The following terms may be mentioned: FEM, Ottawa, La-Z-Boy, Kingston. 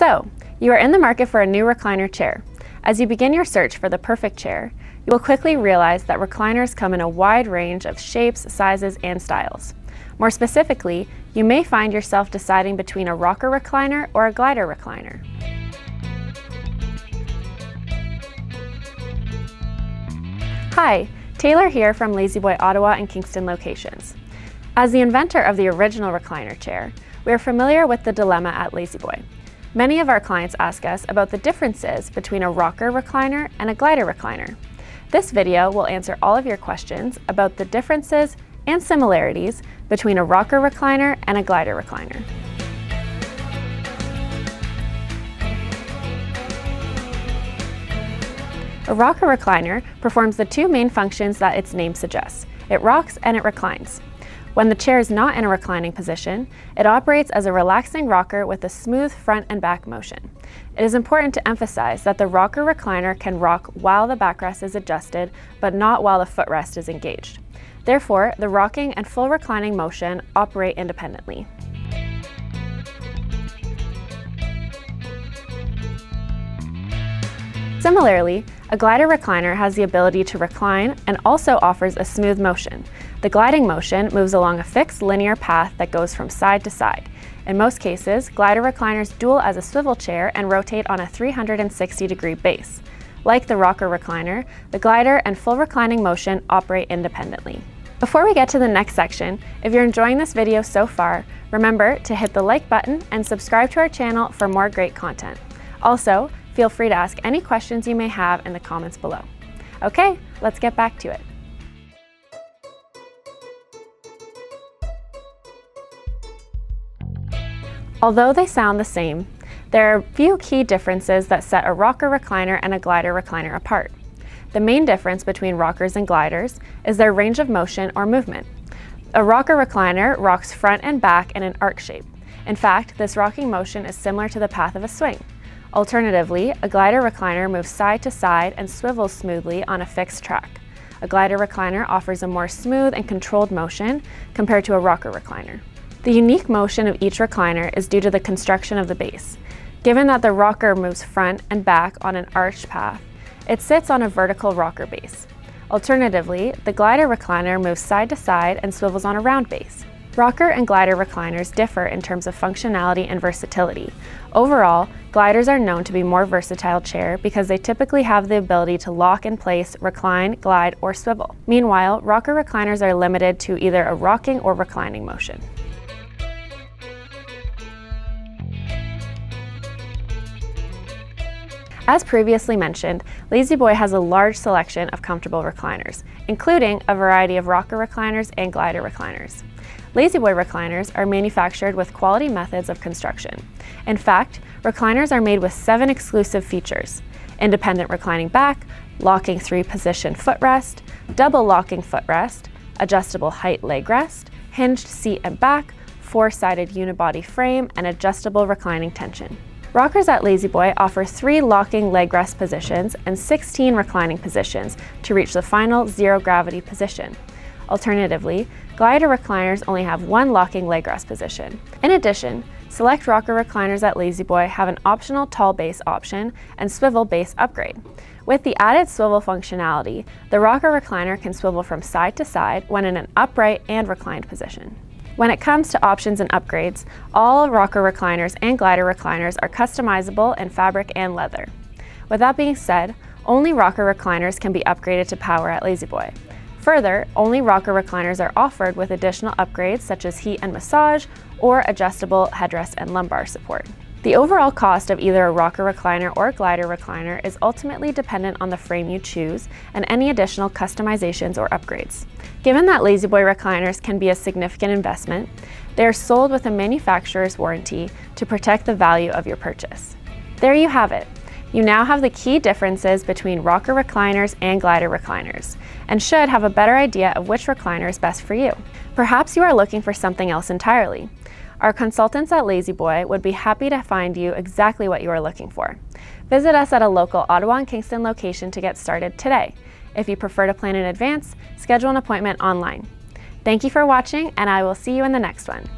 So, you are in the market for a new recliner chair. As you begin your search for the perfect chair, you will quickly realize that recliners come in a wide range of shapes, sizes, and styles. More specifically, you may find yourself deciding between a rocker recliner or a glider recliner. Hi, Taylor here from La-Z-Boy Ottawa and Kingston locations. As the inventor of the original recliner chair, we are familiar with the dilemma at La-Z-Boy. Many of our clients ask us about the differences between a rocker recliner and a glider recliner. This video will answer all of your questions about the differences and similarities between a rocker recliner and a glider recliner. A rocker recliner performs the two main functions that its name suggests. It rocks and it reclines. When the chair is not in a reclining position, it operates as a relaxing rocker with a smooth front and back motion. It is important to emphasize that the rocker recliner can rock while the backrest is adjusted, but not while the footrest is engaged. Therefore, the rocking and full reclining motion operate independently. Similarly, a glider recliner has the ability to recline and also offers a smooth motion. The gliding motion moves along a fixed linear path that goes from side to side. In most cases, glider recliners dual as a swivel chair and rotate on a 360-degree base. Like the rocker recliner, the glider and full reclining motion operate independently. Before we get to the next section, if you're enjoying this video so far, remember to hit the like button and subscribe to our channel for more great content. Also, feel free to ask any questions you may have in the comments below. Okay, let's get back to it. Although they sound the same, there are a few key differences that set a rocker recliner and a glider recliner apart. The main difference between rockers and gliders is their range of motion or movement. A rocker recliner rocks front and back in an arc shape. In fact, this rocking motion is similar to the path of a swing. Alternatively, a glider recliner moves side to side and swivels smoothly on a fixed track. A glider recliner offers a more smooth and controlled motion compared to a rocker recliner. The unique motion of each recliner is due to the construction of the base. Given that the rocker moves front and back on an arched path, it sits on a vertical rocker base. Alternatively, the glider recliner moves side to side and swivels on a round base. Rocker and glider recliners differ in terms of functionality and versatility. Overall, gliders are known to be more versatile chair because they typically have the ability to lock in place, recline, glide, or swivel. Meanwhile, rocker recliners are limited to either a rocking or reclining motion. As previously mentioned, La-Z-Boy has a large selection of comfortable recliners, including a variety of rocker recliners and glider recliners. La-Z-Boy recliners are manufactured with quality methods of construction. In fact, recliners are made with 7 exclusive features: independent reclining back, locking 3-position footrest, double locking footrest, adjustable height leg rest, hinged seat and back, 4-sided unibody frame, and adjustable reclining tension. Rockers at La-Z-Boy offer 3 locking leg rest positions and 16 reclining positions to reach the final zero-gravity position. Alternatively, glider recliners only have 1 locking leg rest position. In addition, select rocker recliners at La-Z-Boy have an optional tall base option and swivel base upgrade. With the added swivel functionality, the rocker recliner can swivel from side to side when in an upright and reclined position. When it comes to options and upgrades, all rocker recliners and glider recliners are customizable in fabric and leather. With that being said, only rocker recliners can be upgraded to power at La-Z-Boy. Further, only rocker recliners are offered with additional upgrades such as heat and massage or adjustable headrest and lumbar support. The overall cost of either a rocker recliner or a glider recliner is ultimately dependent on the frame you choose and any additional customizations or upgrades. Given that La-Z-Boy recliners can be a significant investment, they are sold with a manufacturer's warranty to protect the value of your purchase. There you have it. You now have the key differences between rocker recliners and glider recliners, and should have a better idea of which recliner is best for you. Perhaps you are looking for something else entirely. Our consultants at La-Z-Boy would be happy to find you exactly what you are looking for. Visit us at a local Ottawa and Kingston location to get started today. If you prefer to plan in advance, schedule an appointment online. Thank you for watching, and I will see you in the next one.